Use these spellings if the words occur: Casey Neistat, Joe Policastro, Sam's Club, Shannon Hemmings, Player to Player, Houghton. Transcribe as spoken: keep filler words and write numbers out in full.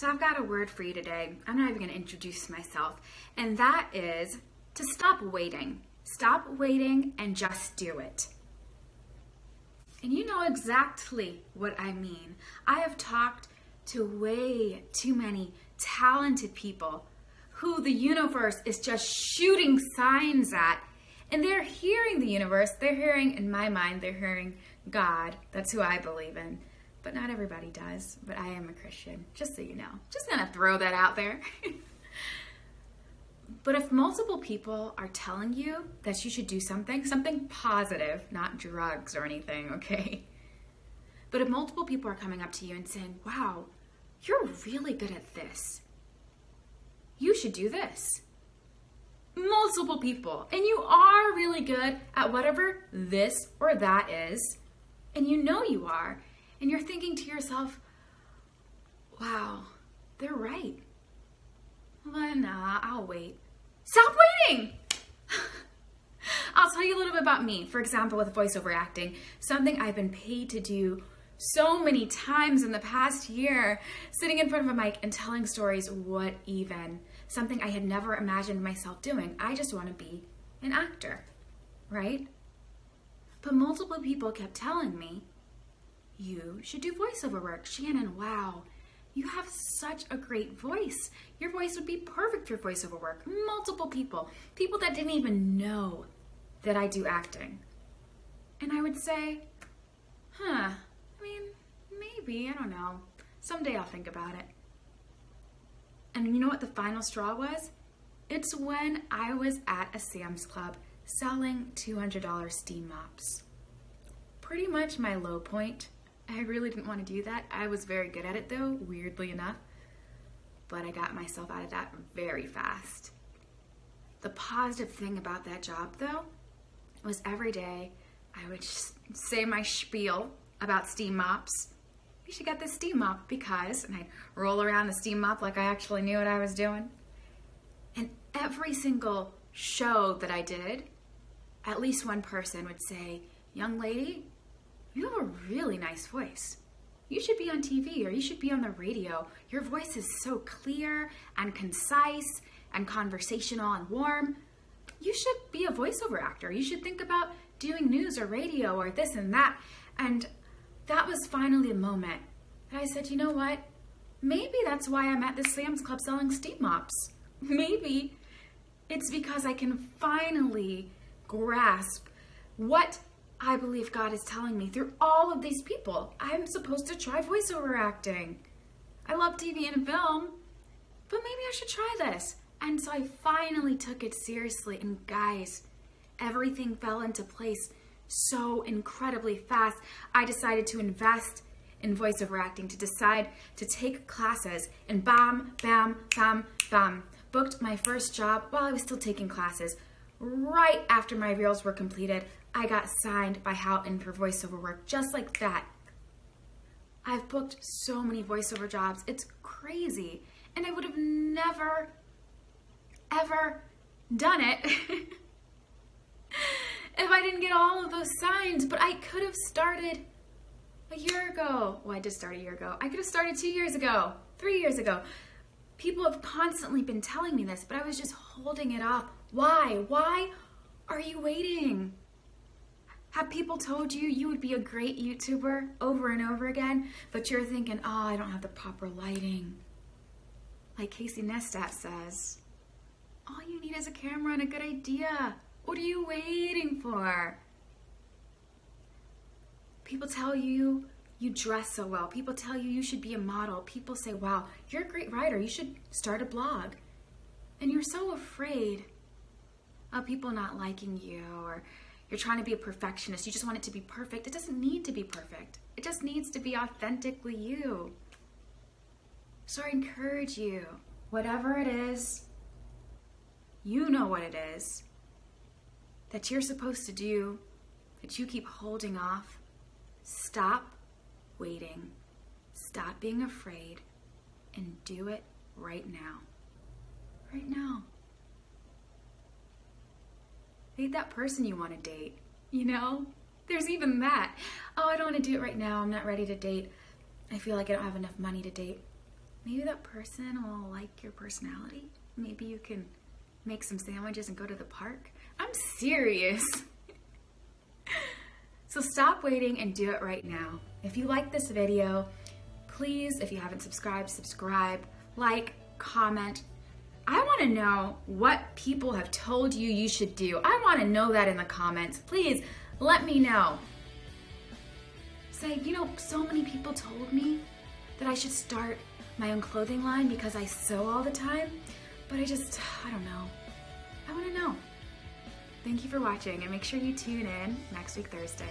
So I've got a word for you today. I'm not even going to introduce myself. And that is to stop waiting. Stop waiting and just do it. And you know exactly what I mean. I have talked to way too many talented people who the universe is just shooting signs at. And they're hearing the universe. They're hearing, in my mind, they're hearing God. That's who I believe in. But not everybody does. But I am a Christian, just so you know. Just gonna throw that out there. But if multiple people are telling you that you should do something, something positive, not drugs or anything, okay? But if multiple people are coming up to you and saying, wow, you're really good at this. You should do this. Multiple people. And you are really good at whatever this or that is. And you know you are. And you're thinking to yourself, wow, they're right. Well, nah, I'll wait. Stop waiting! I'll tell you a little bit about me. For example, with voiceover acting, something I've been paid to do so many times in the past year, sitting in front of a mic and telling stories, what even? Something I had never imagined myself doing. I just want to be an actor, right? But multiple people kept telling me, you should do voiceover work. Shannon, wow, you have such a great voice. Your voice would be perfect for voiceover work. Multiple people, people that didn't even know that I do acting. And I would say, huh, I mean, maybe, I don't know. Someday I'll think about it. And you know what the final straw was? It's when I was at a Sam's Club selling two hundred dollar steam mops. Pretty much my low point. I really didn't want to do that. I was very good at it though, weirdly enough, but I got myself out of that very fast. The positive thing about that job though was every day I would say my spiel about steam mops. You should get this steam mop because, and I'd roll around the steam mop like I actually knew what I was doing. And every single show that I did, at least one person would say, young lady, you have a really nice voice. You should be on T V or you should be on the radio. Your voice is so clear and concise and conversational and warm. You should be a voiceover actor. You should think about doing news or radio or this and that. And that was finally a moment that I said, you know what? Maybe that's why I'm at this Sam's Club selling steam mops. Maybe it's because I can finally grasp what I believe God is telling me through all of these people. I'm supposed to try voiceover acting. I love T V and film, but maybe I should try this. And so I finally took it seriously, and guys, everything fell into place so incredibly fast. I decided to invest in voiceover acting, to decide to take classes, and bam, bam, bam, bam. Booked my first job while I was still taking classes. Right after my reels were completed, I got signed by Houghton for voiceover work, just like that. I've booked so many voiceover jobs, it's crazy. And I would have never, ever done it if I didn't get all of those signs. But I could have started a year ago. Well, I did start a year ago. I could have started two years ago, three years ago. People have constantly been telling me this, but I was just holding it off. Why? Why are you waiting? Have people told you you would be a great YouTuber over and over again, but you're thinking, oh, I don't have the proper lighting. Like Casey Neistat says, all you need is a camera and a good idea. What are you waiting for? People tell you you dress so well. People tell you you should be a model. People say, wow, you're a great writer. You should start a blog. And you're so afraid of people not liking you, or you're trying to be a perfectionist. You just want it to be perfect. It doesn't need to be perfect. It just needs to be authentically you. So I encourage you, whatever it is, you know what it is that you're supposed to do, that you keep holding off. Stop waiting. Stop being afraid and do it right now. Right now. Date that person you want to date, you know? There's even that. Oh, I don't want to do it right now. I'm not ready to date. I feel like I don't have enough money to date. maybe that person will like your personality. Maybe you can make some sandwiches and go to the park. I'm serious. So stop waiting and do it right now. If you like this video, please, if you haven't subscribed, subscribe, like, comment. I want to know what people have told you you should do. I want to know that in the comments. Please let me know. Say, you know, so many people told me that I should start my own clothing line because I sew all the time, but I just, I don't know. I want to know. Thank you for watching, and make sure you tune in next week Thursday.